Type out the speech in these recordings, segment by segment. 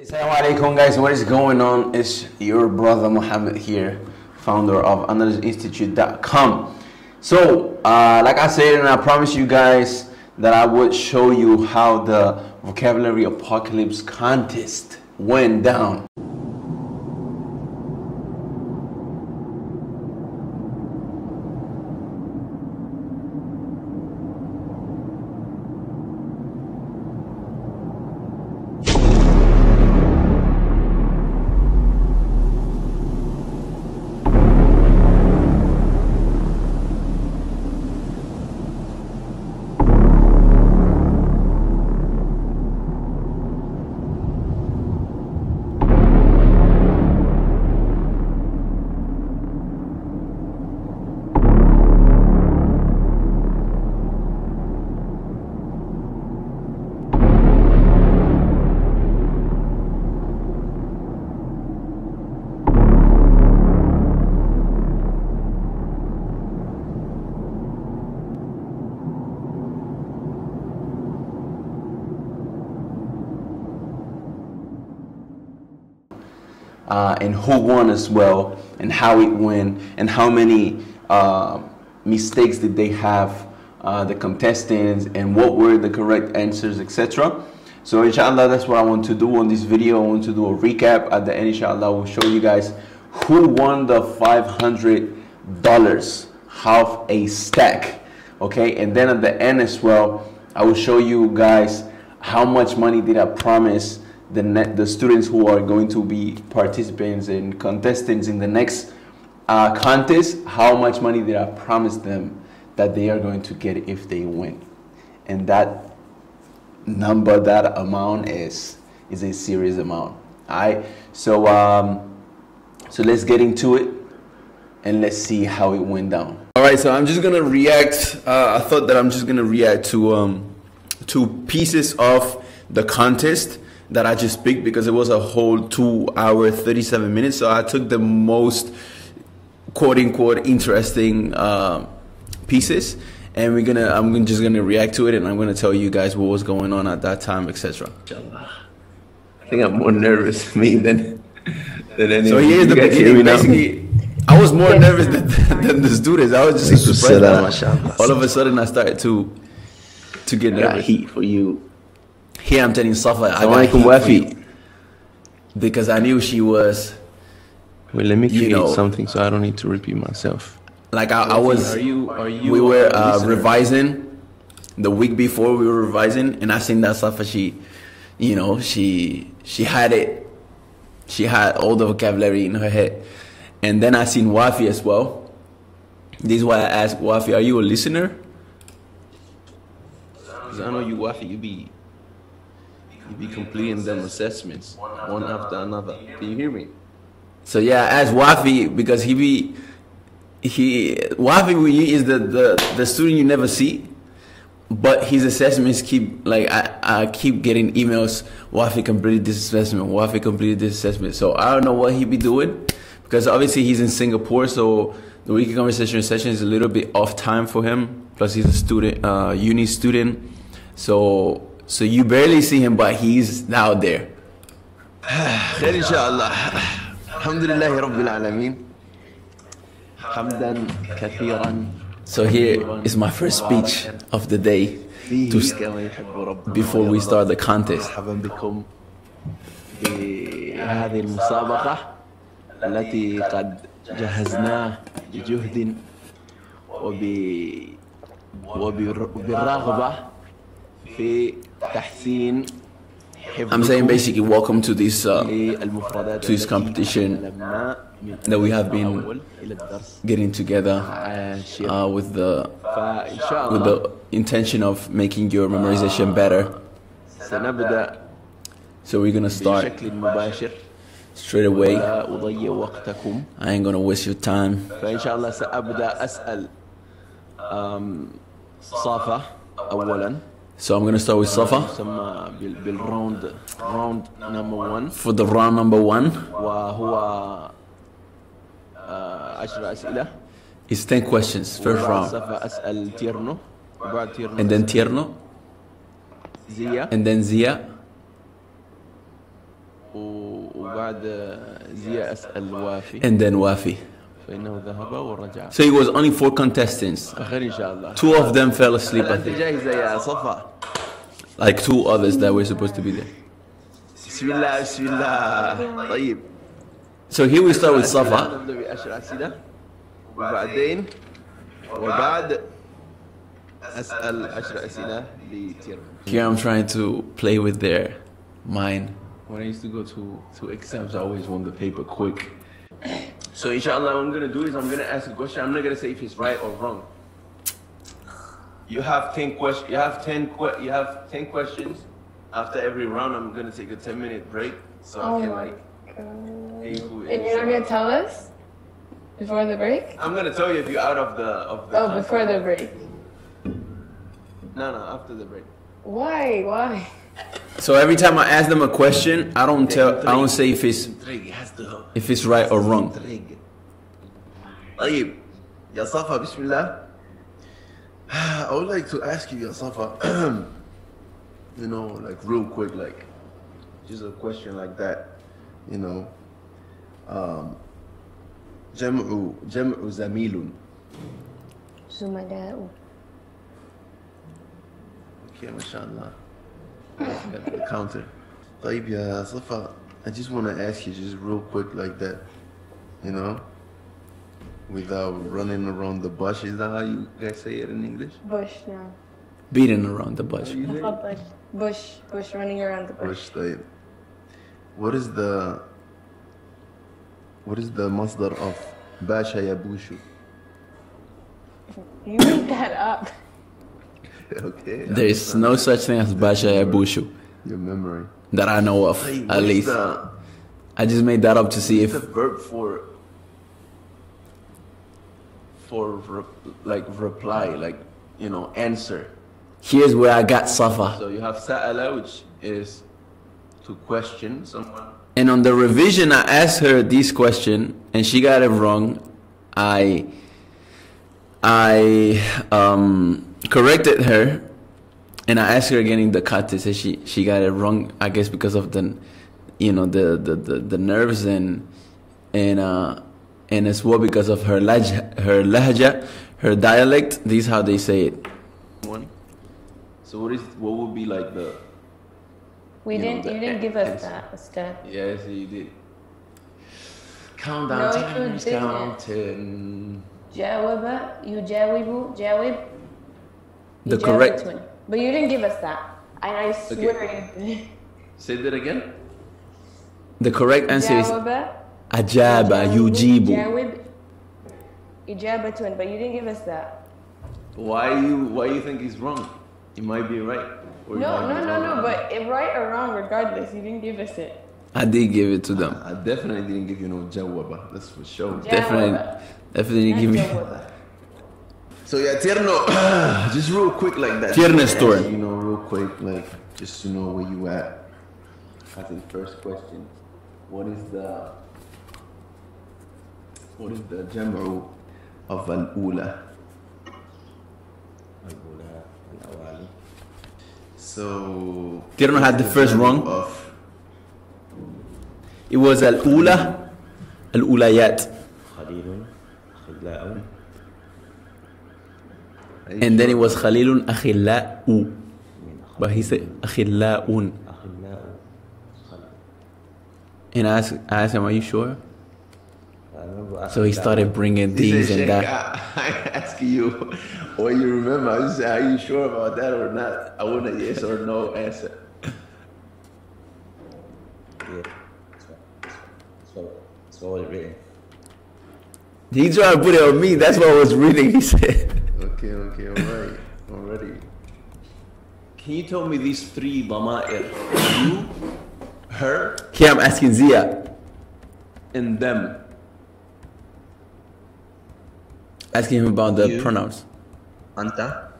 Assalamu alaikum guys, what is going on? It's your brother Muhammad here, founder of Andalusinstitute.com. So like I said, and I promised you guys that I would show you how the vocabulary apocalypse contest went down. And who won as well, and how it went, and how many mistakes did they have, the contestants, and what were the correct answers, etc. So inshallah, that's what I want to do on this video. I want to do a recap. At the end, inshallah, we'll show you guys who won the $500, half a stack, okay? And then at the end as well, I will show you guys how much money did I promise the students who are going to be participants and contestants in the next contest. How much money did I promise them that they are going to get if they win? And that number, that amount is a serious amount. All right, so so let's get into it and let's see how it went down. All right, so I'm just gonna react. I thought that I'm just gonna react to pieces of the contest that I just picked, because it was a whole 2 hours, 37 minutes. So I took the most quote-unquote interesting pieces, and I'm just gonna react to it, and I'm gonna tell you guys what was going on at that time, etc. I think I'm more nervous me than anyone. So here's the beginning. Basically, I was more nervous than the students. I was just surprised. All of a sudden, I started to get nervous. I got heat for you. Here I'm telling Safa, I got Wafi, because I knew she was. Wait, let me create something so I don't need to repeat myself. Like I was, we were revising the week before. We were revising, and I seen that Safa, she had it. She had all the vocabulary in her head, and then I seen Wafi as well. This is why I asked Wafi, "Are you a listener?" Because I know you, Wafi, you be completing them assessments one after another. Can you hear me? So yeah, I asked Wafi because Wafi is the student you never see, but his assessments keep, like I keep getting emails. Wafi completed this assessment. Wafi completed this assessment. So I don't know what he be doing, because obviously he's in Singapore, so the weekly conversation session is a little bit off time for him. Plus he's a student, uni student, so you barely see him, but he's now there. خير إن شاء الله. الحمد لله رب العالمين. حمدا كثيرا. So here is my first speech of the day before we start the contest. مرحبا بكم بهذه المسابقة التي قد جهزناها بجهد وبالرغبة في I'm saying basically welcome to this competition that we have been getting together with the intention of making your memorization better. So we're gonna start straight away. I ain't gonna waste your time. So I'm gonna start with Safa for the round number one. It's 10 questions, first round. And then Tierno. And then Zia. And then Wafi. So it was only 4 contestants. 2 of them fell asleep, I think. Like 2 others that were supposed to be there. So here we start with Safa. Here I'm trying to play with their mind. When I used to go to exams, I always won the paper quick. So inshallah, what I'm going to do is I'm going to ask a question. I'm not going to say if it's right or wrong. You have 10 questions. You have 10 questions. After every round, I'm going to take a 10-minute break. So I can And you're not going to tell us before the break? I'm going to tell you if you're out of the concept. Before the break. No, no, after the break. Why? Why? So every time I ask them a question, I don't tell. I don't say if it's right or wrong. طيب يا صفا بسم الله. I would like to ask you, يا صفا, you know, like real quick, like just a question like that, you know. جمع زميل. زملاء. Okay, mashallah. The counter. طيب يا صفا, I just want to ask you just real quick like that, you know, without running around the bush. Is that how you guys say it in English? Bush, no. Beating around the bush. Bush, running around the bush. طيب. What is the masdar of Basha Yabushu? You made that up. Okay. There is no such thing as Basha Yabushu. Your memory. That I know of, at least. I just made that up to see if... What's the verb for like reply, like, you know, answer? Here's where I got Safa. So you have Sa'ala, which is to question someone. And on the revision, I asked her this question, and she got it wrong. I corrected her, and I asked her again in the contest, and she got it wrong, I guess, because of the, you know, the nerves and as well because of her lahja, her dialect. This is how they say it. So what would be like the? You didn't give us that, Ustad. Yes, you did. Countdown time. Counting. Jawaba, you jawibu, jawib. The correct one. But you didn't give us that. And I swear you did. Say that again. The correct answer is ajaba, yujibu. Ijabatun, but you didn't give us that. Why you think it's wrong? It might be right. No, but right or wrong, regardless, you didn't give us it. I did give it to them. I definitely didn't give you no jawaba, that's for sure. Jawaba. Definitely give me. So yeah, Tierno, just real quick like that. Tierno's story. You know, real quick, like, just to know where you at. I think first question, what is the jam'u of al-ula? Al-awali. So Tierno had the first wrong. It was al-ula, al-ulayat. And then it was Khalilun Akhila'u. But he said Akhila'un. And I asked him, are you sure? So he started bringing these and that. I ask you, what you remember. I say, are you sure about that or not? I want a yes or no answer. Yeah. So what was it reading? He tried to put it on me. That's what I was reading, he said. Okay, alright, already. Can you tell me these 3 dama'ir? You, her. Here I'm asking Zia. And them. Asking him about the pronouns. Anta,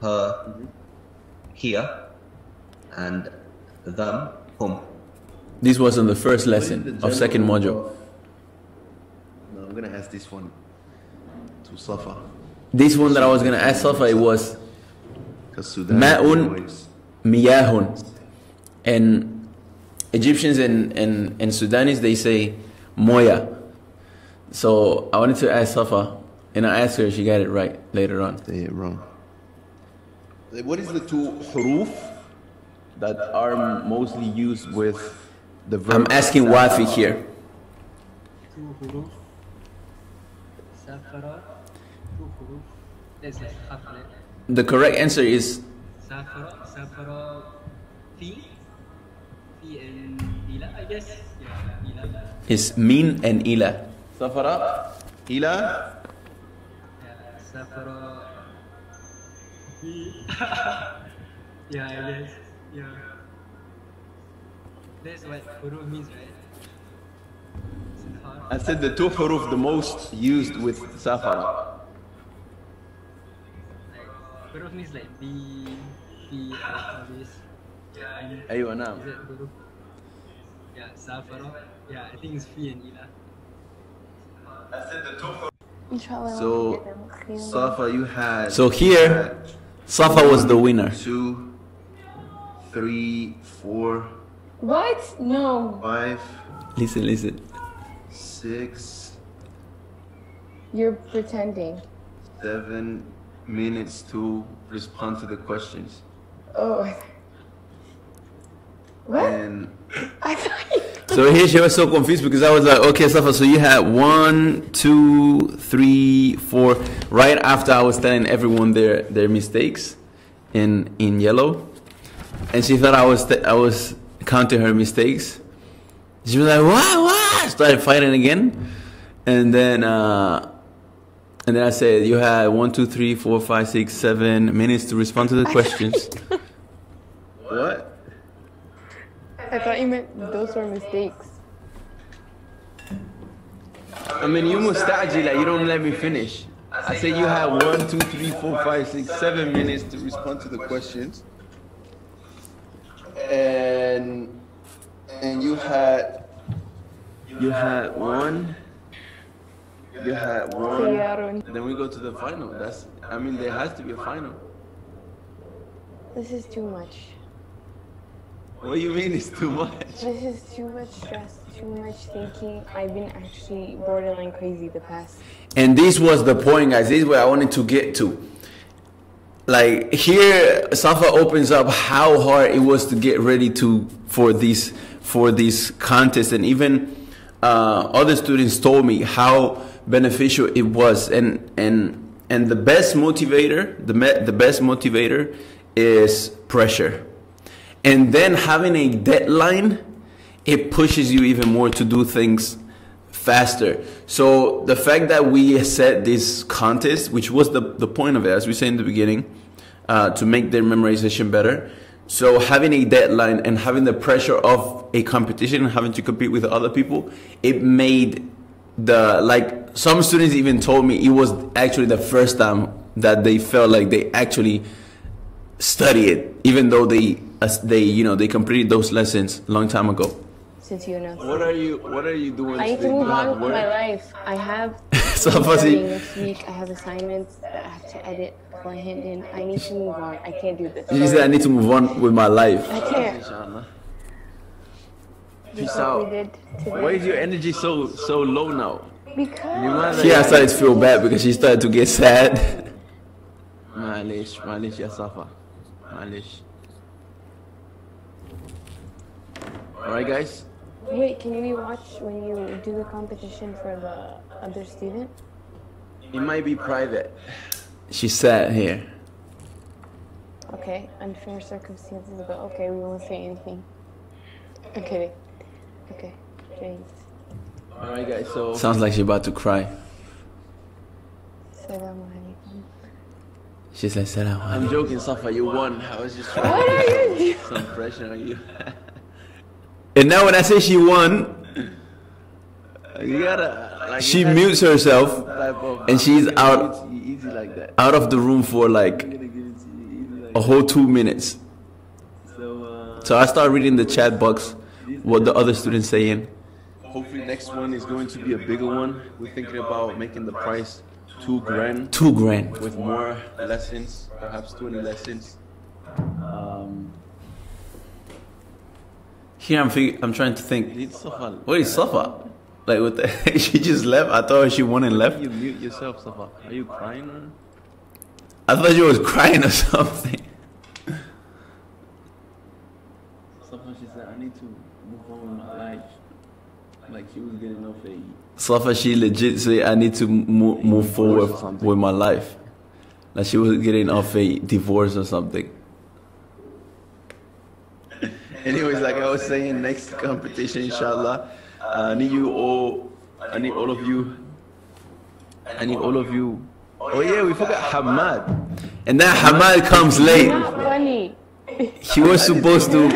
her, here, and them, whom. This was in the first lesson of second module. No, I'm gonna ask this one to Safa. This one that I was going to ask Safa, it was Ma'un, Miyahun. And Egyptians and Sudanese, they say moya. So I wanted to ask Safa, and I asked her, she got it right later on. They get wrong. What is the two huruf that are mostly used with the verb? I'm asking Wafi here. Two huruf. Safara. Two huruf. This is khafra. The correct answer is Safara. Safara. Fi. Fi and ila, I guess. Yeah, ila. It's min and ila. Safara. Ila. Safara. Yeah, I guess. Yeah. That's what huruf means, right? I said the two huruf the most used with Safara. Like, huruf means like B, P, all this. Yeah, I guess. Aywa, naam. Is that huruf? Yeah, Safara. Yeah, I think it's Fi and Ila. I said the two huruf. So, Safa, you had... So here, Safa was the winner. 2, 3, 4... What? No. 5... Listen, listen. 6... You're pretending. 7 minutes to respond to the questions. Oh. What? And... I thought you... So here she was so confused because I was like, okay, Safa, so you had 1, 2, 3, 4, right after I was telling everyone their mistakes in yellow. And she thought I was counting her mistakes. She was like, what? Started fighting again. And then I said, you had 1, 2, 3, 4, 5, 6, 7 minutes to respond to the questions. What? I thought you meant those were mistakes. I mean, you mustajila, you don't let me finish. I said you had 1, 2, 3, 4, 5, 6, 7 minutes to respond to the questions. And you had one. Then we go to the final. I mean there has to be a final. This is too much. What do you mean it's too much? This is too much stress, too much thinking. I've been actually borderline crazy the past. And this was the point, guys. This is where I wanted to get to. Like here, Safa opens up how hard it was to get ready for this contest, and even other students told me how beneficial it was. And the best motivator, the best motivator is pressure. And then having a deadline, it pushes you even more to do things faster. So the fact that we set this contest, which was the point of it, as we said in the beginning, to make their memorization better. So having a deadline and having the pressure of a competition and having to compete with other people, it made like some students even told me it was actually the first time that they felt like they actually studied it, even though they completed those lessons long time ago. Since you know. What are you doing? I need to move on with my life. I have next week. I have assignments that I have to edit. I need to move on. I can't do this. She said I need to move on with my life. I can't. Peace out. Why is your energy so low now? Because she started to feel bad because she started to get sad. Malish, malish, ya Safa, malish. Alright guys? Wait, can you watch when you do the competition for the other student? It might be private. She sat here. Okay, unfair circumstances, but okay, we won't say anything. Okay. Okay, thanks. Alright guys, so... Sounds like she's about to cry. Assalamu alaikum. She's like, Assalamu alaikum. I'm joking, Safa, you won. I was just trying to put some pressure on you. And now when I say she won, she mutes herself and she's out of the room for like a whole 2 minutes. So I start reading the chat box, what the other students saying. Hopefully next one is going to be a bigger one. We're thinking about making the price 2 grand. 2 grand. With more lessons, perhaps 20 lessons. Here I'm trying to think, what is Safa? Like, what the, she just left? I thought she won and left. You mute yourself, Safa. Are you crying or? I thought you was crying or something. Safa, she said, I need to move on with my life. Like, she was getting no faith. Safa, she legit said, I need to move forward with my life. Like, she was getting off a divorce or something. Anyways, like I was saying, next competition, inshallah. I need all of you. Oh yeah, we forgot Hamad. And then Hamad comes late. He was supposed to.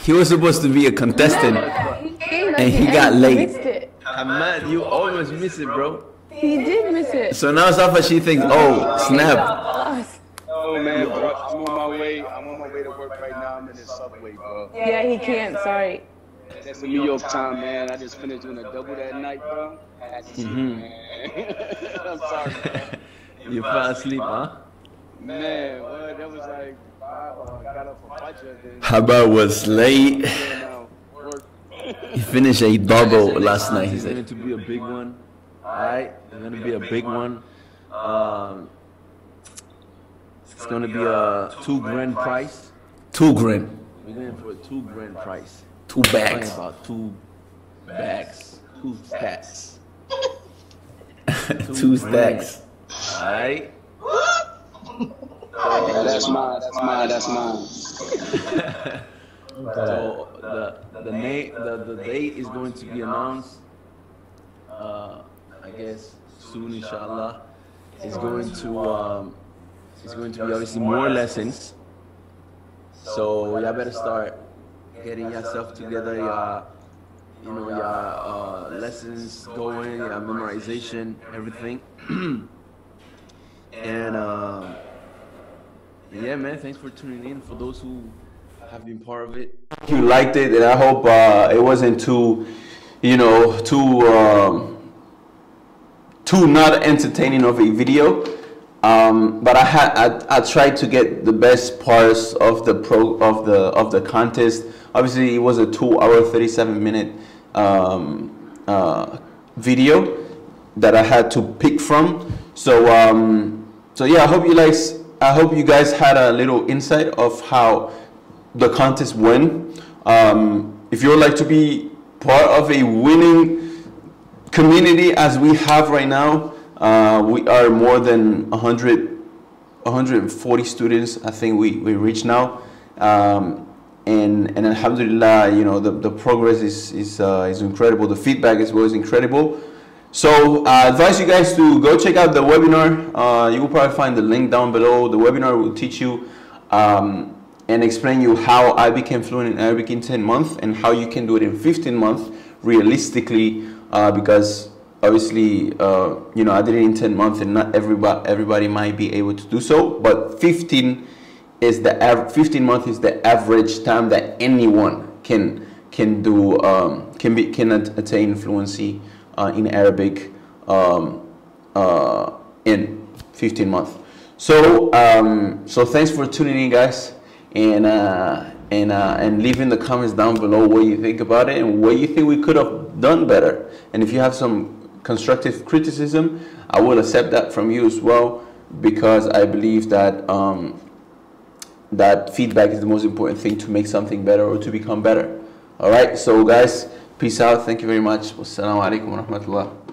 He was supposed to be a contestant, and he got late. Hamad, you almost missed it, bro. He did miss it. So now Safa, she thinks, oh snap. Oh man, bro, I'm on my way. I'm on my way to work right now. I'm in the subway, bro. Yeah, he can't. Sorry. It's New York time, man. I just finished doing a double that night, bro. I'm sorry, bro. You fell asleep, huh? Man, well, that was like 5. I got up for budget. Hamad was late. He finished a double last night. He's going to be a big one. All right, it's going to be a big one. It's going to be a $2,000 price. $2,000. We're going for a $2,000 price. 2 bags. About 2 bags. 2 stacks. 2 stacks. Alright. Yeah, that's mine. So the date is going to be announced. I guess soon, inshallah. It's going to be obviously more lessons. So y'all better start getting yourself together, your lessons going, your memorization, everything. And yeah, man, thanks for tuning in. For those who have been part of it, you liked it, and I hope it wasn't too not entertaining of a video. But I tried to get the best parts of the of the contest. Obviously, it was a 2-hour, 37-minute video that I had to pick from. So so yeah, I hope you guys had a little insight of how the contest went. If you would like to be part of a winning community as we have right now. We are more than 140 students, I think we reach now, and alhamdulillah, you know, the progress is incredible. The feedback as well is incredible. So I advise you guys to go check out the webinar. You will probably find the link down below. The webinar will teach you and explain you how I became fluent in Arabic in 10 months and how you can do it in 15 months realistically, because obviously, you know, I did it in 10 months, and not everybody might be able to do so. But 15 is the 15 months is the average time that anyone can do can attain fluency in Arabic in 15 months. So so thanks for tuning in, guys, and leave in the comments down below what you think about it and what you think we could have done better. And if you have some constructive criticism, I will accept that from you as well, because I believe that that feedback is the most important thing to make something better or to become better. All right, so guys, peace out. Thank you very much. Wassalamu alaikum warahmatullah.